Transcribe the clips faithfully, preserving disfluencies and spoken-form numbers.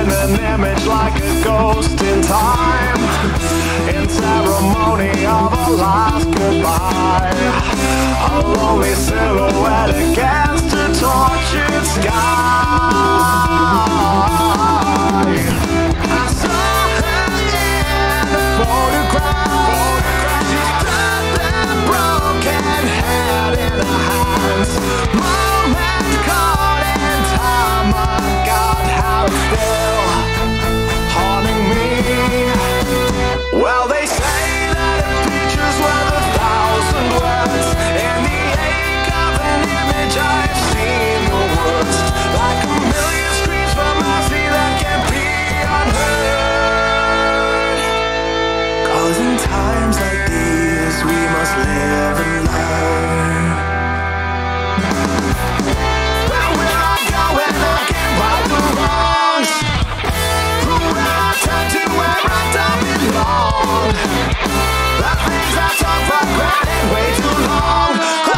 in an image like a ghost in time, in ceremony of a last goodbye. A lonely silhouette against a tortured sky. I saw her in a photograph. She's got that broken head in her hands. Moment caught in time. Oh God, how it's still haunting me. Well, they say that it features worth a thousand words. In the ache of an image I've seen the worst. Like a million screams from mercy that can't be unheard. Cause in times like these we must live and learn. Where will I go when I can't right the wrongs? Who will I turn to where I don't belong? The things I talk regretted way too long. Oh.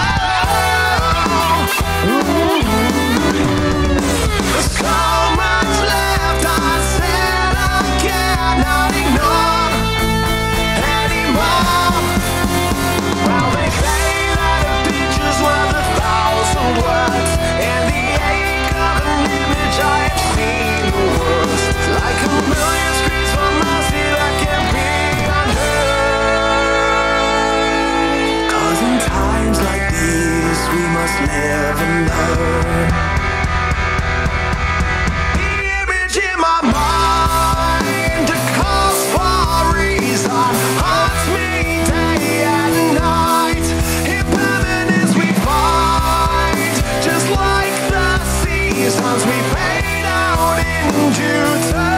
There's so much left I said I cannot ignore anymore. Well, they say that a picture's worth a thousand words. In the ache of an image I've seen the worst. Like a million screams for mercy that can't be unheard. Cause in times like these we must live and learn. The image in my mind, it calls for reason, haunts me day and as we fade out into time.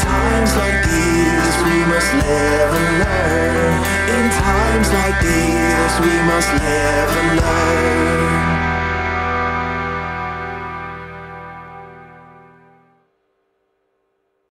Times like these, we must live and learn.